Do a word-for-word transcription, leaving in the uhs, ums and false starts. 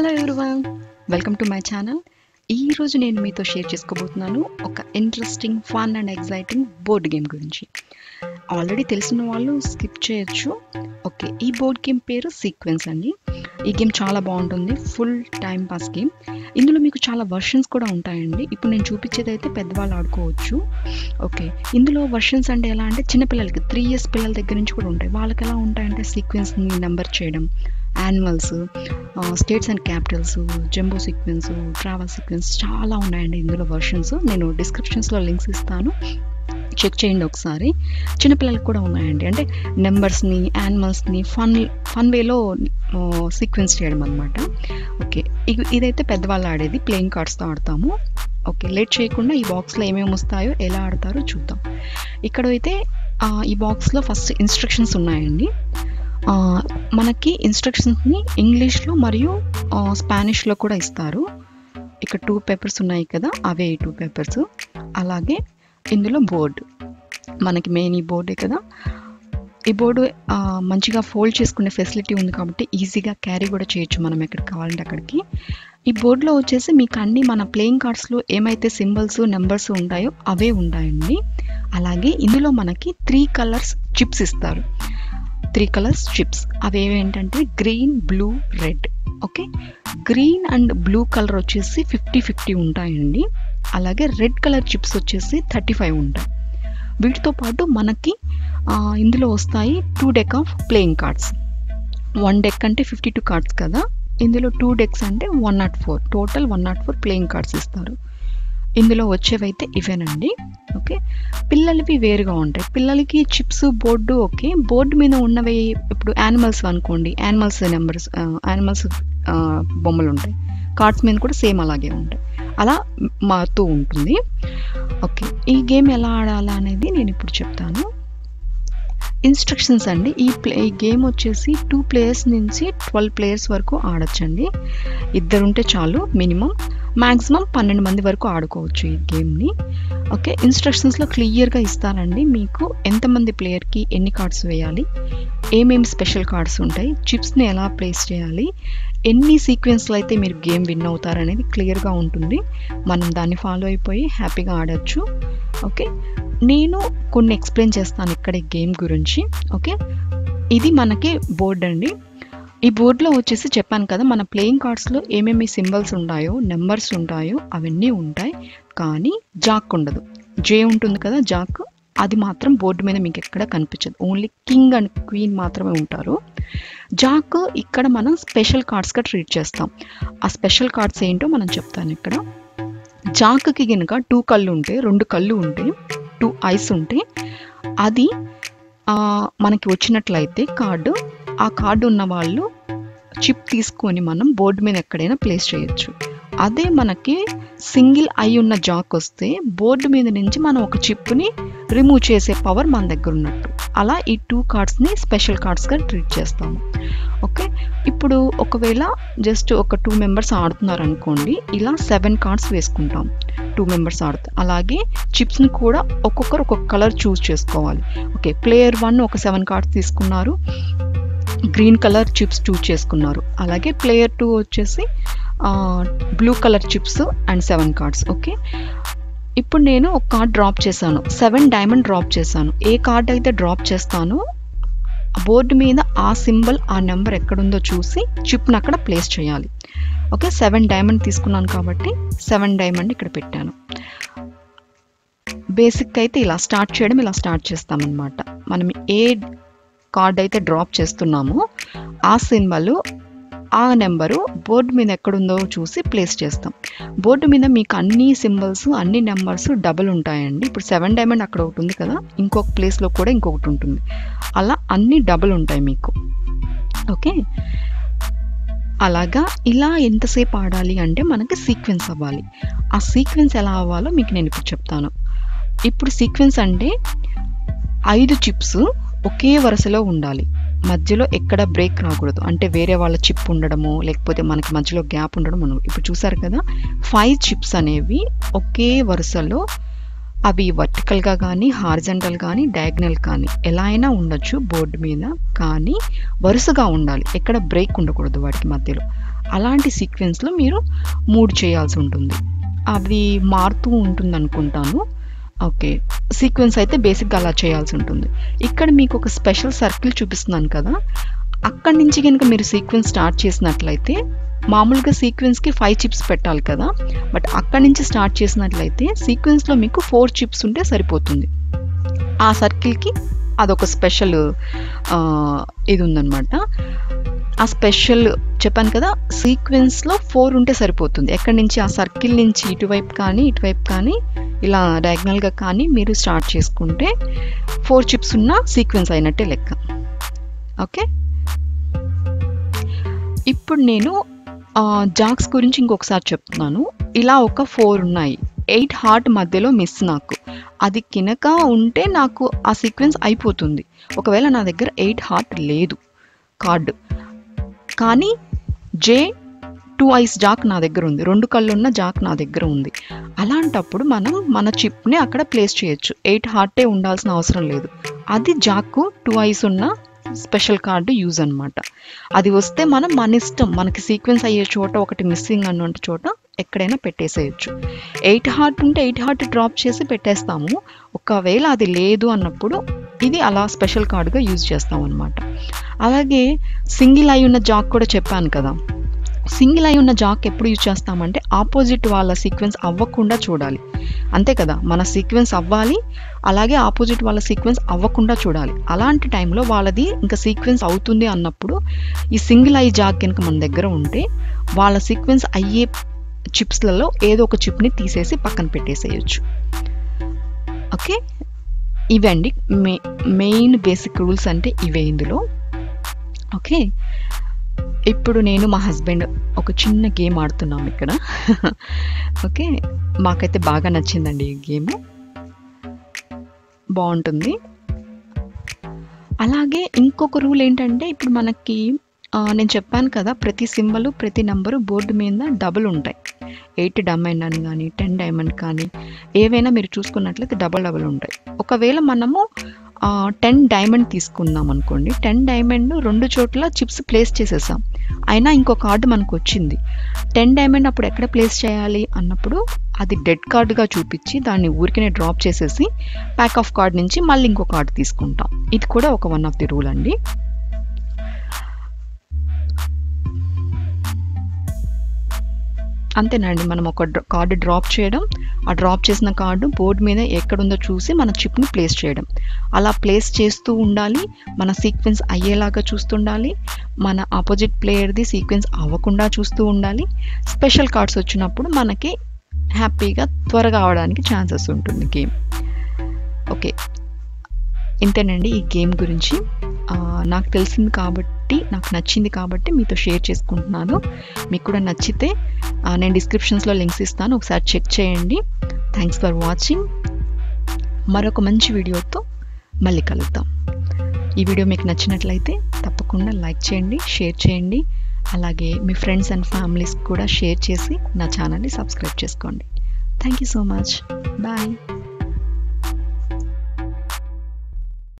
Hello everyone, welcome to my channel. ఈరోజు నేను మీతో షేర్ చేసుకోబోతున్నాను ఒక interesting, fun and exciting board game గురించి. ఆల్రెడీ తెలిసిన వాళ్ళు స్కిప్ చేయొచ్చు. ఓకే, ఈ బోర్డ్ గేమ్ పేరు సీక్వెన్స్ అండి. ఈ గేమ్ చాలా బాగుంటుంది, ఫుల్ టైం పాస్ గేమ్. ఇందులో మీకు చాలా వర్షన్స్ కూడా ఉంటాయండి. ఇప్పుడు నేను చూపించేది అయితే పెద్దవాళ్ళు ఆడుకోవచ్చు. ఓకే, ఇందులో వర్షన్స్ అంటే ఎలా అంటే చిన్నపిల్లలకి, త్రీ ఇయర్స్ పిల్లల దగ్గర నుంచి కూడా ఉంటాయి. వాళ్ళకి ఎలా ఉంటాయంటే సీక్వెన్స్ని నెంబర్ చేయడం, animals, states and capitals, jumbo sequence, travel sequence చాలా ఉన్నాయండి ఇందులో వర్షన్స్. నేను డిస్క్రిప్షన్స్లో లింక్స్ ఇస్తాను, చెక్ చేయండి ఒకసారి. చిన్నపిల్లలకు కూడా ఉన్నాయండి, అంటే నెంబర్స్ని, యానిమల్స్ని ఫన్ ఫన్ వేలో సీక్వెన్స్ చేయడం అనమాట. ఓకే, ఇదైతే పెద్దవాళ్ళు ఆడేది, ప్లేయింగ్ కార్డ్స్తో ఆడతాము. ఓకే, లేట్ చేయకుండా ఈ బాక్స్లో ఏమేమి వస్తాయో, ఎలా ఆడతారో చూద్దాం. ఇక్కడైతే ఈ బాక్స్లో ఫస్ట్ ఇన్స్ట్రక్షన్స్ ఉన్నాయండి. మనకి ఇన్స్ట్రక్షన్స్ని ఇంగ్లీష్లో మరియు స్పానిష్లో కూడా ఇస్తారు. ఇక్కడ టూ పేపర్స్ ఉన్నాయి కదా, అవే ఈ టూ పేపర్స్. అలాగే ఇందులో బోర్డు, మనకి మెయిన్ ఈ బోర్డే కదా. ఈ బోర్డు మంచిగా ఫోల్డ్ చేసుకునే ఫెసిలిటీ ఉంది కాబట్టి ఈజీగా క్యారీ కూడా చేయొచ్చు మనం ఎక్కడికి కావాలంటే అక్కడికి. ఈ బోర్డులో వచ్చేసి మీకు అన్ని మన ప్లేయింగ్ కార్డ్స్లో ఏమైతే సింబల్స్, నెంబర్స్ ఉంటాయో అవే ఉంటాయండి. అలాగే ఇందులో మనకి త్రీ కలర్స్ చిప్స్ ఇస్తారు, త్రీ కలర్స్ చిప్స్. అవి ఏవేంటంటే green, blue, red. Okay, green and blue colour వచ్చేసి ఫిఫ్టీ ఫిఫ్టీ ఉంటాయండి. అలాగే రెడ్ కలర్ చిప్స్ వచ్చేసి థర్టీ ఫైవ్ ఉంటాయి. వీటితో పాటు మనకి ఇందులో వస్తాయి two deck of playing cards. One deck అంటే ఫిఫ్టీ టూ కార్డ్స్ కదా, ఇందులో టూ డెక్స్ అంటే one nought four total one nought four playing cards ఇస్తారు. ఇందులో వచ్చేవైతే ఇవేనండి. ఓకే, పిల్లలవి వేరుగా ఉంటాయి. పిల్లలకి చిప్స్, బోర్డు. ఓకే, బోర్డు మీద ఉన్నవి ఇప్పుడు యానిమల్స్ అనుకోండి, యానిమల్స్ నెంబర్స్, యానిమల్స్ బొమ్మలు ఉంటాయి. కార్డ్స్ మీద కూడా సేమ్ అలాగే ఉంటాయి, అలా మారుతూ ఉంటుంది. ఓకే, ఈ గేమ్ ఎలా ఆడాలా అనేది నేను ఇప్పుడు చెప్తాను. ఇన్స్ట్రక్షన్స్ అండి. ఈ ప్లే ఈ గేమ్ వచ్చేసి టూ ప్లేయర్స్ నుంచి ట్వెల్వ్ ప్లేయర్స్ వరకు ఆడొచ్చండి. ఇద్దరుంటే చాలు మినిమం. మ్యాక్సిమం పన్నెండు మంది వరకు ఆడుకోవచ్చు ఈ గేమ్ని. ఓకే, ఇన్స్ట్రక్షన్స్లో క్లియర్గా ఇస్తానండి మీకు ఎంతమంది ప్లేయర్కి ఎన్ని కార్డ్స్ వేయాలి, ఏమేమి స్పెషల్ కార్డ్స్ ఉంటాయి, చిప్స్ని ఎలా ప్లేస్ చేయాలి, ఎన్ని సీక్వెన్స్లో అయితే మీరు గేమ్ విన్ అవుతారు అనేది క్లియర్గా ఉంటుంది. మనం దాన్ని ఫాలో అయిపోయి హ్యాపీగా ఆడచ్చు. ఓకే, నేను కొన్ని ఎక్స్ప్లెయిన్ చేస్తాను ఇక్కడ ఈ గేమ్ గురించి. ఓకే, ఇది మనకి బోర్డ్ అండి. ఈ బోర్డులో వచ్చేసి చెప్పాను కదా, మన ప్లేయింగ్ కార్డ్స్లో ఏమేమి సింబల్స్ ఉంటాయో, నెంబర్స్ ఉంటాయో అవన్నీ ఉంటాయి. కానీ జాక్ ఉండదు, జే ఉంటుంది కదా జాక్, అది మాత్రం బోర్డు మీద మీకు ఎక్కడ కనిపించదు. ఓన్లీ కింగ్ అండ్ క్వీన్ మాత్రమే ఉంటారు. జాక్ ఇక్కడ మనం స్పెషల్ కార్డ్స్గా ట్రీట్ చేస్తాం. ఆ స్పెషల్ కార్డ్స్ ఏంటో మనం చెప్తాను. ఇక్కడ జాక్కి కనుక టూ కళ్ళు ఉంటాయి, రెండు కళ్ళు ఉంటాయి, టూ ఐస్ ఉంటాయి. అది మనకి వచ్చినట్లయితే కార్డు, ఆ కార్డు ఉన్న వాళ్ళు చిప్ తీసుకొని మనం బోర్డు మీద ఎక్కడైనా ప్లేస్ చేయొచ్చు. అదే మనకి సింగిల్ ఐ ఉన్న జాక్ వస్తే బోర్డు మీద నుంచి మనం ఒక చిప్ని రిమూవ్ చేసే పవర్ మన దగ్గర ఉన్నట్టు. అలా ఈ టూ కార్డ్స్ని స్పెషల్ కార్డ్స్గా ట్రీట్ చేస్తాము. ఓకే, ఇప్పుడు ఒకవేళ జస్ట్ ఒక టూ మెంబర్స్ ఆడుతున్నారు అనుకోండి, ఇలా సెవెన్ కార్డ్స్ వేసుకుంటాం టూ మెంబర్స్ ఆడుతారు. అలాగే చిప్స్ని కూడా ఒక్కొక్కరు ఒక్కొక్క కలర్ చూస్ చేసుకోవాలి. ఓకే, ప్లేయర్ వన్ ఒక సెవెన్ కార్డ్స్ తీసుకున్నారు, గ్రీన్ కలర్ చిప్స్ చూస్ చేసుకున్నారు. అలాగే ప్లేయర్ టూ వచ్చేసి blue colour chips and seven cards. Okay, ఇప్పుడు నేను ఒక కార్డ్ డ్రాప్ చేశాను, సెవెన్ డైమండ్ డ్రాప్ చేశాను. ఏ కార్డ్ అయితే డ్రాప్ చేస్తానో బోర్డు మీద ఆ సింబల్, ఆ నెంబర్ ఎక్కడుందో చూసి చిప్ను అక్కడ ప్లేస్ చేయాలి. ఓకే, సెవెన్ డైమండ్ తీసుకున్నాను కాబట్టి సెవెన్ డైమండ్ ఇక్కడ పెట్టాను. బేసిక్ అయితే ఇలా స్టార్ట్ చేయడం, ఇలా స్టార్ట్ చేస్తామన్నమాట. మనం ఏ కార్డ్ అయితే డ్రాప్ చేస్తున్నాము ఆ సింబల్, ఆ నెంబరు బోర్డు మీద ఎక్కడుందో చూసి ప్లేస్ చేస్తాం. బోర్డు మీద మీకు అన్ని సింబల్స్, అన్ని నెంబర్స్ డబుల్ ఉంటాయండి. ఇప్పుడు సెవెన్ డైమండ్ అక్కడ ఒకటి ఉంది కదా, ఇంకొక ప్లేస్లో కూడా ఇంకొకటి ఉంటుంది. అలా అన్ని డబుల్ ఉంటాయి మీకు. ఓకే, అలాగా ఇలా ఎంతసేపు ఆడాలి అంటే మనకి సీక్వెన్స్ అవ్వాలి. ఆ సీక్వెన్స్ ఎలా అవ్వాలో మీకు నేను ఇప్పుడు చెప్తాను. ఇప్పుడు సీక్వెన్స్ అంటే ఐదు చిప్స్ ఒకే వరుసలో ఉండాలి, మధ్యలో ఎక్కడ బ్రేక్ రాకూడదు. అంటే వేరే వాళ్ళ చిప్ ఉండడము, లేకపోతే మనకి మధ్యలో గ్యాప్ ఉండడం మనం ఇప్పుడు చూసారు కదా. ఫైవ్ చిప్స్ అనేవి ఒకే వరుసలో, అవి వర్టికల్గా కానీ, హారిజంటల్ కానీ, డయాగ్నల్ కానీ ఎలా అయినా ఉండొచ్చు బోర్డు మీద, కానీ వరుసగా ఉండాలి, ఎక్కడ బ్రేక్ ఉండకూడదు వాటికి మధ్యలో. అలాంటి సీక్వెన్స్లో మీరు మూడ్ చేయాల్సి ఉంటుంది. అది మారుతూ ఉంటుంది అనుకుంటాను. ఓకే, సీక్వెన్స్ అయితే బేసిక్గా అలా చేయాల్సి ఉంటుంది. ఇక్కడ మీకు ఒక స్పెషల్ సర్కిల్ చూపిస్తున్నాను కదా, అక్కడి నుంచి కనుక మీరు సీక్వెన్స్ స్టార్ట్ చేసినట్లయితే, మామూలుగా సీక్వెన్స్కి ఫైవ్ చిప్స్ పెట్టాలి కదా, బట్ అక్కడి నుంచి స్టార్ట్ చేసినట్లయితే సీక్వెన్స్లో మీకు ఫోర్ చిప్స్ ఉంటే సరిపోతుంది. ఆ సర్కిల్కి అదొక స్పెషల్ ఇది ఉందన్నమాట. ఆ స్పెషల్ చెప్పాను కదా, సీక్వెన్స్లో ఫోర్ ఉంటే సరిపోతుంది. ఎక్కడి నుంచి ఆ సర్కిల్ నుంచి ఇటువైపు కానీ ఇటువైపు కానీ ఇలా డయాగ్నల్గా కానీ మీరు స్టార్ట్ చేసుకుంటే ఫోర్ చిప్స్ ఉన్న సీక్వెన్స్ అయినట్టే లెక్క. ఓకే, ఇప్పుడు నేను జాగ్స్ గురించి ఇంకొకసారి చెప్తున్నాను. ఇలా ఒక ఫోర్ ఉన్నాయి, ఎయిట్ హార్ట్ మధ్యలో మిస్ నాకు, అది కినక ఉంటే నాకు ఆ సీక్వెన్స్ అయిపోతుంది. ఒకవేళ నా దగ్గర ఎయిట్ హార్ట్ లేదు కార్డు, కానీ జే టూ ఐస్ జాక్ నా దగ్గర ఉంది, రెండు కళ్ళు ఉన్న జాక్ నా దగ్గర ఉంది. అలాంటప్పుడు మనం మన చిప్ని అక్కడ ప్లేస్ చేయొచ్చు, ఎయిట్ హార్టే ఉండాల్సిన అవసరం లేదు. అది జాక్కు టూ ఐస్ ఉన్న స్పెషల్ కార్డు యూజ్ అనమాట. అది వస్తే మనం మన ఇష్టం, మనకి సీక్వెన్స్ అయ్యే చోట ఒకటి మిస్సింగ్ అన్నట్టు చోట ఎక్కడైనా పెట్టేసేయచ్చు. ఎయిట్ హార్ట్ ఉంటే ఎయిట్ హార్ట్ డ్రాప్ చేసి పెట్టేస్తాము. ఒకవేళ అది లేదు అన్నప్పుడు ఇది అలా స్పెషల్ కార్డుగా యూజ్ చేస్తాం అనమాట. అలాగే సింగిల్ అయి ఉన్న జాక్ కూడా చెప్పాను కదా, సింగిల్ అయి ఉన్న జాక్ ఎప్పుడు యూజ్ చేస్తామంటే ఆపోజిట్ వాళ్ళ సీక్వెన్స్ అవ్వకుండా చూడాలి, అంతే కదా. మన సీక్వెన్స్ అవ్వాలి, అలాగే ఆపోజిట్ వాళ్ళ సీక్వెన్స్ అవ్వకుండా చూడాలి. అలాంటి టైంలో వాళ్ళది ఇంకా సీక్వెన్స్ అవుతుంది అన్నప్పుడు ఈ సింగిల్ అయి జాక్ కనుక మన దగ్గర ఉంటే వాళ్ళ సీక్వెన్స్ అయ్యే చిప్స్లలో ఏదో ఒక చిప్ని తీసేసి పక్కన పెట్టేసేయచ్చు. ఓకే, ఇవండి మె మెయిన్ బేసిక్ రూల్స్ అంటే ఇవే ఇందులో. ఓకే, ఇప్పుడు నేను మా హస్బెండ్ ఒక చిన్న గేమ్ ఆడుతున్నాం ఇక్కడ. ఓకే, మాకైతే బాగా నచ్చిందండి ఈ గేమ్, బాగుంటుంది. అలాగే ఇంకొక రూల్ ఏంటంటే, ఇప్పుడు మనకి నేను చెప్పాను కదా ప్రతి సింబలు ప్రతి నెంబరు బోర్డు మీద డబుల్ ఉంటాయి. ఎయిట్ డైమండ్ అని కానీ టెన్ డైమండ్ కానీ ఏవైనా మీరు చూసుకున్నట్లయితే డబల్ డబల్ ఉంటాయి. ఒకవేళ మనము టెన్ డైమండ్ తీసుకుందాం అనుకోండి, టెన్ డైమండ్ రెండు చోట్ల చిప్స్ ప్లేస్ చేసేసాం, అయినా ఇంకో కార్డు మనకు వచ్చింది. టెన్ డైమండ్ అప్పుడు ఎక్కడ ప్లేస్ చేయాలి అన్నప్పుడు అది డెడ్ కార్డుగా చూపించి దాన్ని ఊరికనే డ్రాప్ చేసేసి ప్యాక్ ఆఫ్ కార్డ్ నుంచి మళ్ళీ ఇంకో కార్డు తీసుకుంటాం. ఇది కూడా ఒక వన్ ఆఫ్ ది రూల్ అండి. అంతేనండి, మనం ఒక కార్డు డ్రాప్ చేయడం, ఆ డ్రాప్ చేసిన కార్డు బోర్డు మీద ఎక్కడుందో చూసి మన చిప్ని ప్లేస్ చేయడం. అలా ప్లేస్ చేస్తూ ఉండాలి, మన సీక్వెన్స్ అయ్యేలాగా చూస్తుండాలి, మన ఆపోజిట్ ప్లేయర్ది సీక్వెన్స్ అవ్వకుండా చూస్తూ ఉండాలి. స్పెషల్ కార్డ్స్ వచ్చినప్పుడు మనకి హ్యాపీగా త్వరగా అవడానికి ఛాన్సెస్ ఉంటుంది గేమ్. ఓకే, ఇంతేనండి ఈ గేమ్ గురించి నాకు తెలిసింది కాబట్టి, నాకు నచ్చింది కాబట్టి మీతో షేర్ చేసుకుంటున్నాను. మీకు కూడా నచ్చితే నేను డిస్క్రిప్షన్స్లో లింక్స్ ఇస్తాను, ఒకసారి చెక్ చేయండి. Thanks for watching. మరొక మంచి వీడియోతో మళ్ళీ కలుద్దాం. ఈ వీడియో మీకు నచ్చినట్లయితే తప్పకుండా లైక్ చేయండి, షేర్ చేయండి, అలాగే మీ ఫ్రెండ్స్ అండ్ ఫ్యామిలీస్ కూడా షేర్ చేసి నా ఛానల్ని సబ్స్క్రైబ్ చేసుకోండి. Thank you so much. Bye.